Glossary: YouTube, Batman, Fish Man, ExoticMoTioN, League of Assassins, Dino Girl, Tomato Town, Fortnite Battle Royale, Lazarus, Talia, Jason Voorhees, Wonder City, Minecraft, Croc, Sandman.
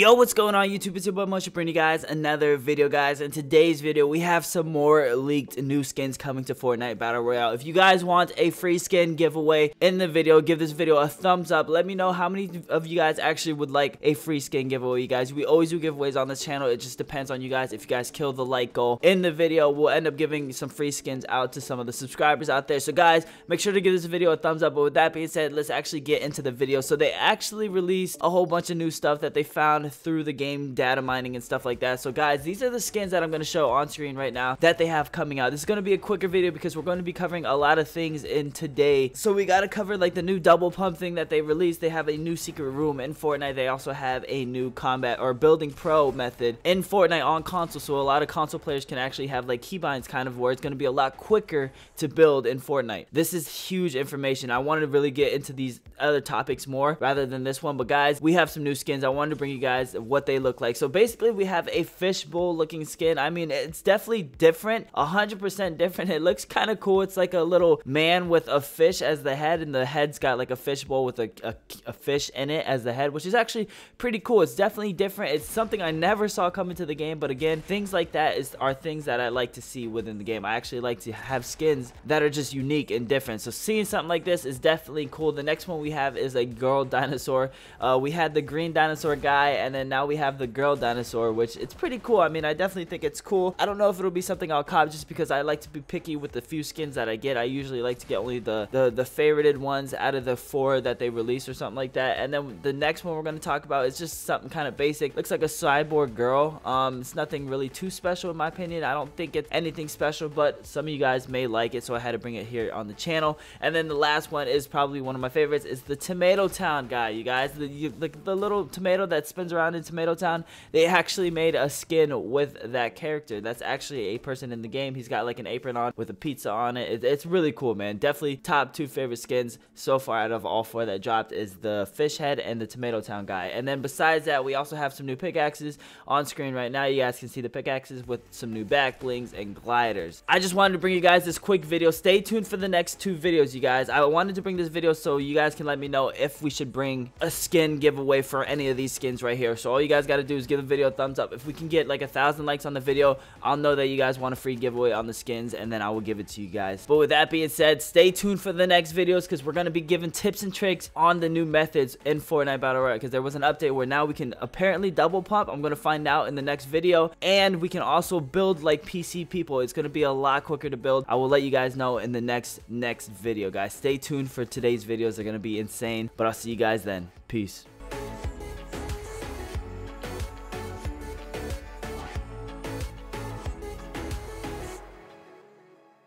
Yo, what's going on YouTube? It's your boy Motion, bringing you guys another video, guys. In today's video, we have some more leaked new skins coming to Fortnite Battle Royale. If you guys want a free skin giveaway in the video, give this video a thumbs up. Let me know how many of you guys actually would like a free skin giveaway, you guys. We always do giveaways on this channel. It just depends on you guys. If you guys kill the like goal in the video, we'll end up giving some free skins out to some of the subscribers out there. So guys, make sure to give this video a thumbs up. But with that being said, let's actually get into the video. So they actually released a whole bunch of new stuff that they found through the game data mining and stuff like that. So guys, these are the skins that I'm going to show on screen right now that they have coming out. This is going to be a quicker video because we're going to be covering a lot of things in today. So we got to cover like the new double pump thing that they released. They have a new secret room in Fortnite. They also have a new combat or building pro method in Fortnite on console. So a lot of console players can actually have like keybinds kind of where it's going to be a lot quicker to build in Fortnite. This is huge information. I wanted to really get into these other topics more rather than this one. But guys, we have some new skins. I wanted to bring you guys what they look like. So basically we have a fishbowl looking skin. I mean, it's definitely different, 100% different. It looks kind of cool. It's like a little man with a fish as the head, and the head's got like a fishbowl with a fish in it as the head, which is actually pretty cool. It's definitely different. It's something I never saw come into the game, but again, things like that are things that I like to see within the game. I actually like to have skins that are just unique and different, so seeing something like this is definitely cool. The next one we have is a girl dinosaur. We had the green dinosaur guy, and then now we have the girl dinosaur, which it's pretty cool. I mean, I definitely think it's cool. I don't know if it'll be something I'll cop just because I like to be picky with the few skins that I get. I usually like to get only the favorited ones out of the four that they release or something like that. And then the next one we're going to talk about is just something kind of basic. Looks like a cyborg girl. It's nothing really too special in my opinion. I don't think it's anything special, but some of you guys may like it, so I had to bring it here on the channel. And then the last one is probably one of my favorites, is the Tomato Town guy, you guys. The little tomato that's around in Tomato Town. They actually made a skin with that character. That's actually a person in the game. He's got like an apron on with a pizza on it. It's really cool, man. Definitely top two favorite skins so far out of all four that dropped is the fish head and the Tomato Town guy. And then besides that, we also have some new pickaxes on screen right now. You guys can see the pickaxes with some new back blings and gliders. I just wanted to bring you guys this quick video. Stay tuned for the next two videos, you guys. I wanted to bring this video so you guys can let me know if we should bring a skin giveaway for any of these skins right here. So all you guys got to do is give the video a thumbs up. If we can get like 1,000 likes on the video, I'll know that you guys want a free giveaway on the skins, and then I will give it to you guys. But with that being said, stay tuned for the next videos because we're going to be giving tips and tricks on the new methods in Fortnite Battle Royale, because there was an update where now we can apparently double pump. I'm going to find out in the next video, and we can also build like PC people. It's going to be a lot quicker to build. I will let you guys know in the next video, guys. Stay tuned for today's videos. They're going to be insane, but I'll see you guys then. Peace.